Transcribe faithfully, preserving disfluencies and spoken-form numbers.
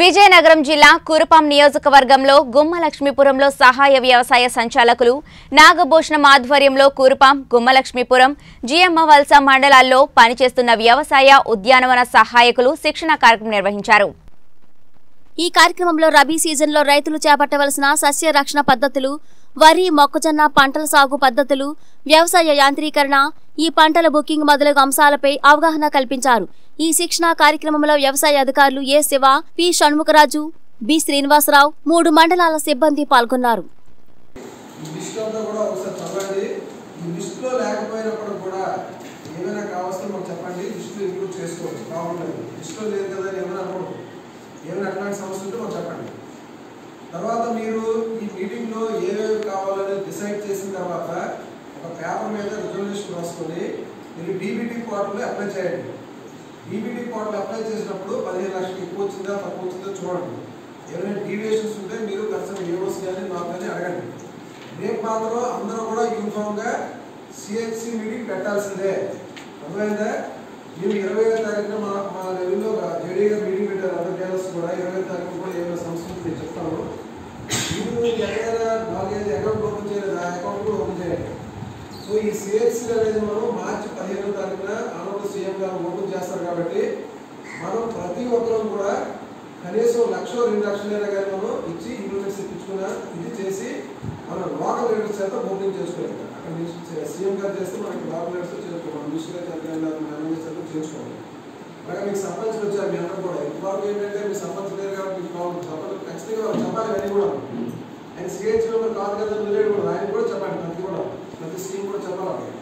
విజయనగరం జిల్లా కురుపాం నియోజకవర్గంలో గుమ్మాలక్ష్మి పురంలో సహాయ వ్యవసాయ సంచాలకులు నాగభూషణం ఆధ్వర్యంలో కురుపాం గుమ్మాలక్ష్మి పురం జిఎమ్మ వల్స మండలాల్లో పనిచేస్తున్న వ్యవసాయ ఉద్యానవన సహాయకులు శిక్షణ కార్యక్రమం నిర్వహించారు. ఈ కార్యక్రమంలో రబీ సీజన్లో రైతులు చేపట్టవలసిన సస్య రక్షణ పద్ధతులు, వరి, మొక్కజొన్న పంటల సాగు పద్ధతులు, వ్యవసాయ యాంత్రీకరణ, ఈ పంటల బుకింగ్ మొదలగు అంశాలపై అవగాహన కల్పించారు. ఈ శిక్షణ కార్యక్రమంలో వ్యవసాయ అధికారులు A Shiva, P Shanmukharaju, B Srinivasarao, మూడు మండలాల సిబ్బంది పాల్గొన్నారు. తర్వాత మీరు ఈ మీటింగ్లో ఏవేవి కావాలని డిసైడ్ చేసిన తర్వాత ఒక పేపర్ మీద రిజల్యూషన్ రాసుకొని మీరు డీబీటీ పార్ట్లో అప్లై చేయండి. డీబీటీ పార్ట్లో అప్లై చేసినప్పుడు పదిహేను లక్షలు ఎక్కువ వచ్చిందా తక్కువ వచ్చిందో చూడండి. ఏమైనా డీవియేషన్స్ ఉంటే మీరు ఖచ్చితంగా యూనివర్సిటీ కానీ నాకు కానీ అడగండి. రేపు మాత్రం అందరూ కూడా యూనిఫామ్గా సిహెచ్సి మీటింగ్ పెట్టాల్సిందే. అర్థమైందా? మేము ఇరవై ఐదో తారీఖున మా మా లెవెల్లో జేడీ గారు మీటింగ్ పెట్టారు. అందరు డేలర్స్ కూడా ఇరవై ఐదు తారీఖు కూడా ఏమైనా సంస్థలు నేను చెప్తాను. మీరు ఎక్కడైనా నాలుగైదు అకౌంట్ ఓపెన్ చేయాలి, ఆ అకౌంట్ కూడా ఓపెన్ చేయండి. సో ఈ సిహెచ్సి అనేది మనం మార్చి పదిహేనో తారీఖున ఆనంద సీఎం గారు ఓపెన్ చేస్తారు. కాబట్టి మనం ప్రతి ఒక్కరూ కూడా కనీసం లక్ష రెండు లక్షలైనా కానీ మనం ఇచ్చి ఇంప్లిమెంట్స్ ఇప్పించుకున్న ఇది చేసి మనం లోకల్ లీడర్స్ చేత ఓపెన్ చేసుకోవాలి. అక్కడ సీఎం గారు చేస్తే మనకి లోకల్ లీడర్స్ చేసుకోవాలి, మినిస్టర్ గారు చేత చేసుకోవాలి. అలాగే మీకు సర్పంచ్లు వచ్చారు. మీ అందరూ కూడా ఇంతవరకు ఏంటంటే మీ సర్పంచ్ లేరు కాబట్టి సర్పంచ్ ఖచ్చితంగా చెప్పాలి. అది కూడా ఆయన సిహెచ్లో కాదు కదా, ఆయన కూడా చెప్పాలి. ప్రతి కూడా ప్రతి స్కీమ్ కూడా చెప్పాలి.